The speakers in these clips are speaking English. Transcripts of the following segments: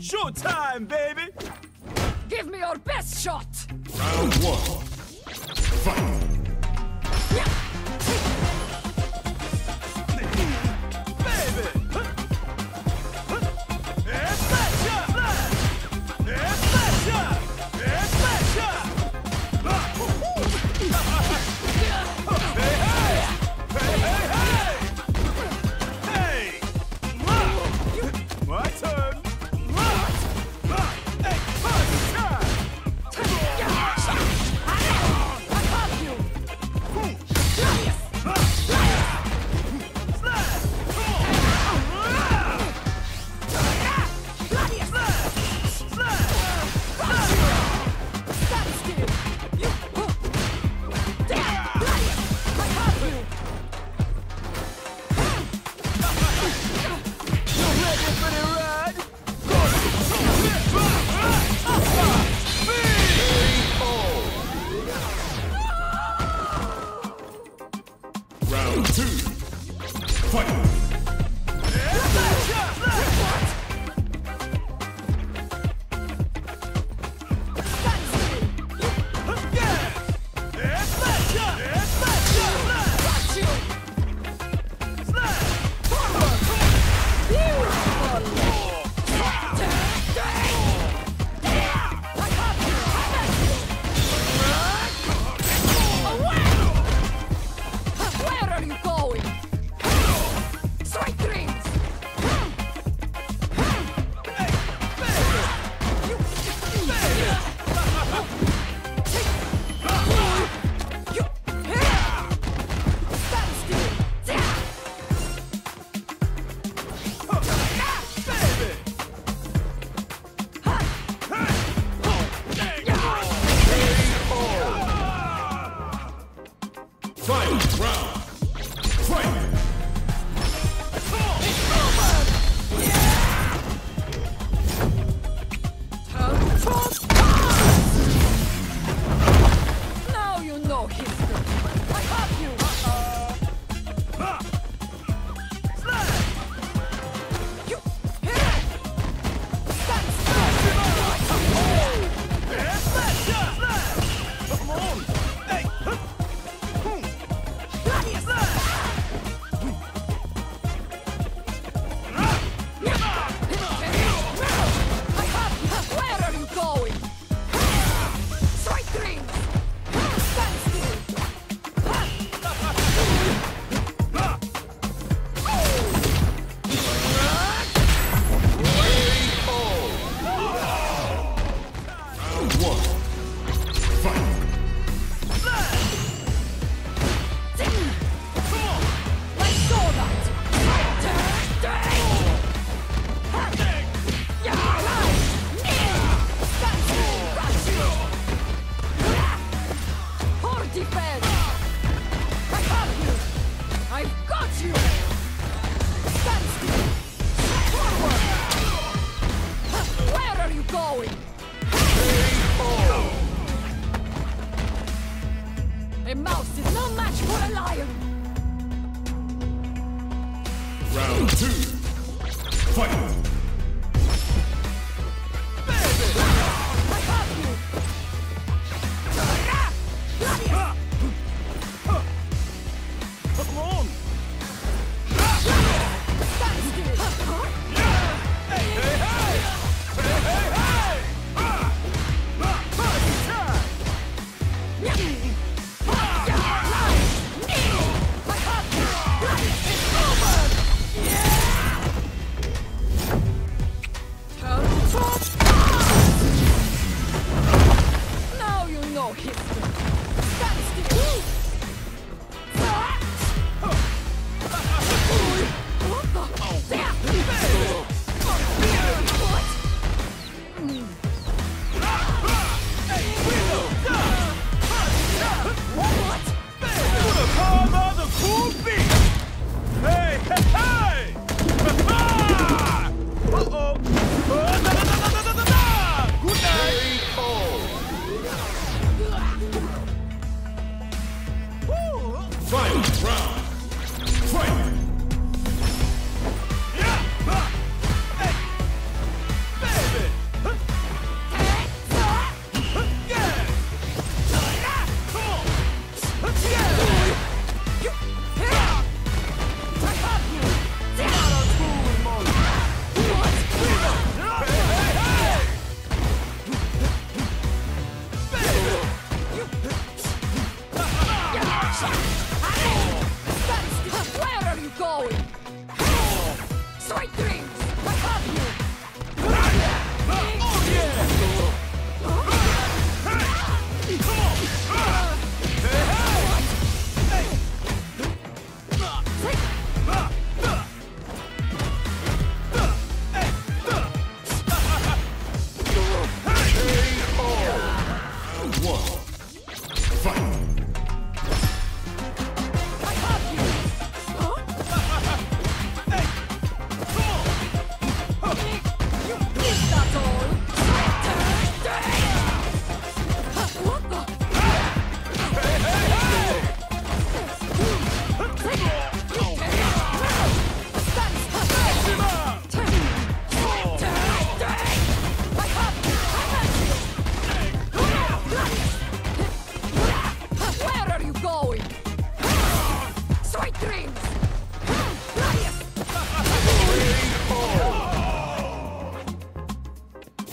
Showtime, baby! Give me your best shot! Round one. Fight! Yeah!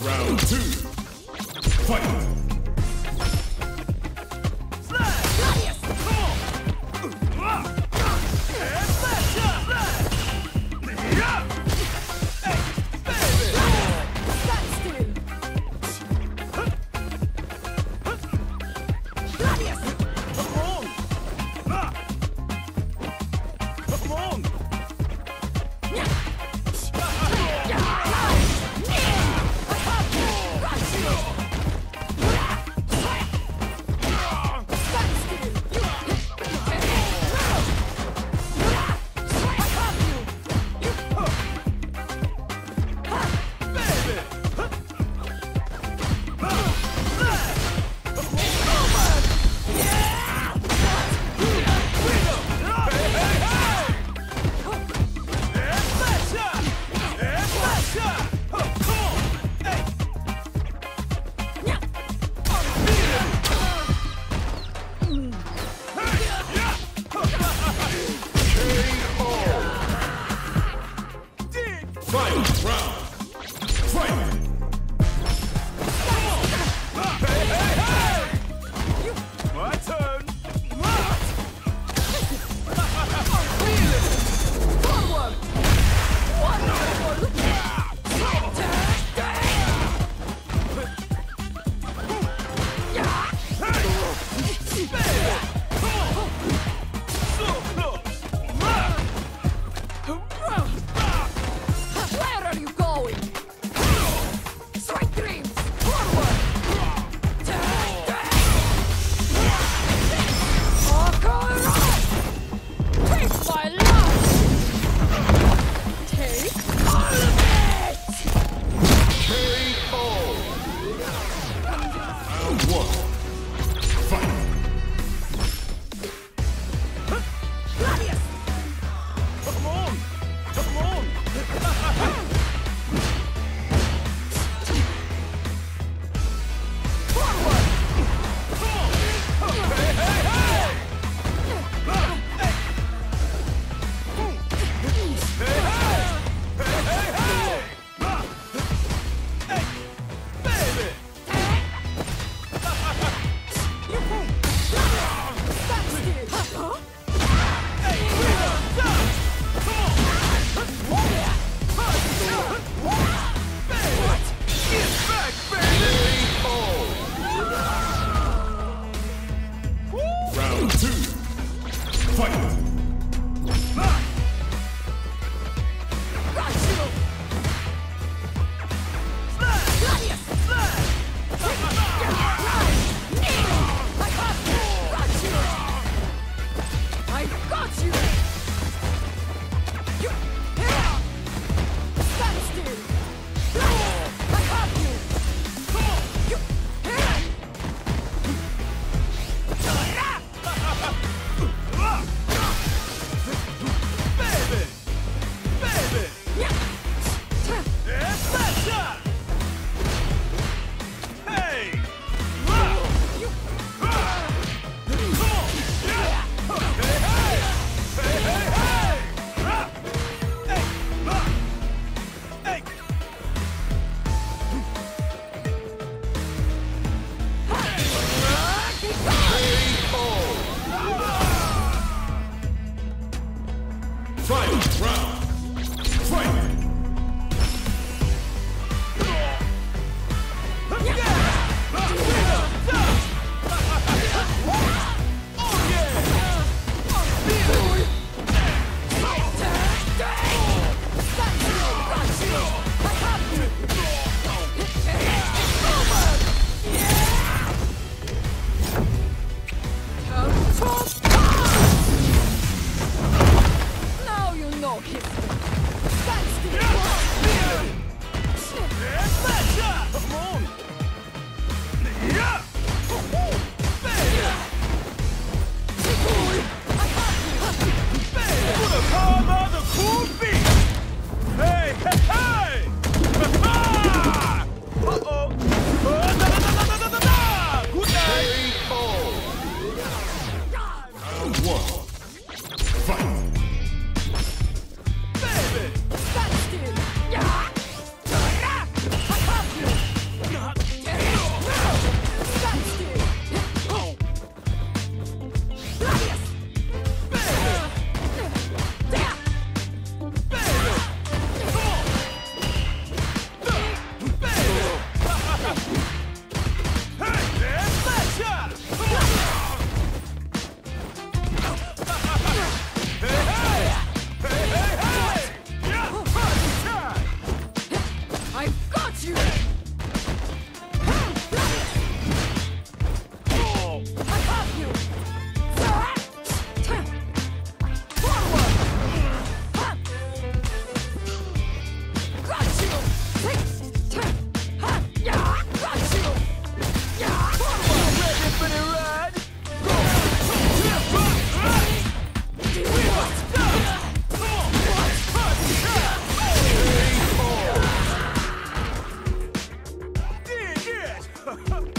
Round 2. Fight! Yeah.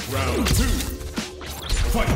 Round 2. Fight!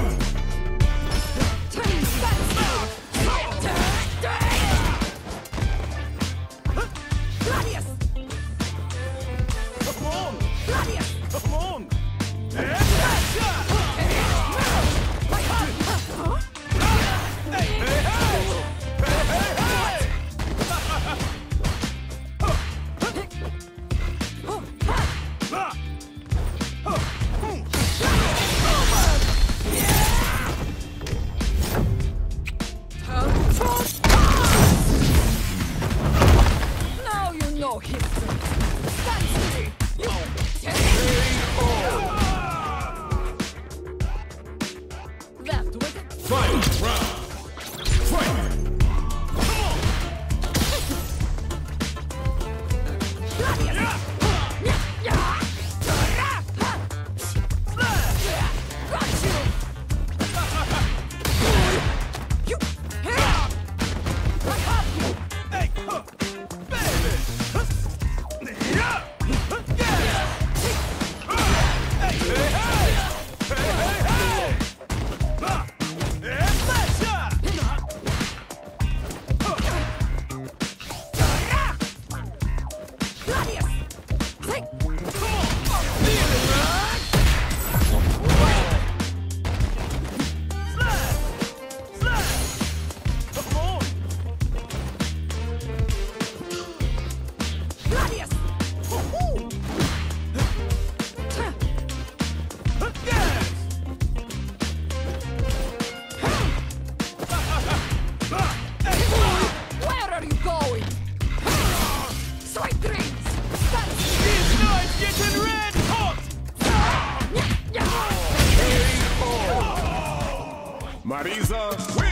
Marisa wins!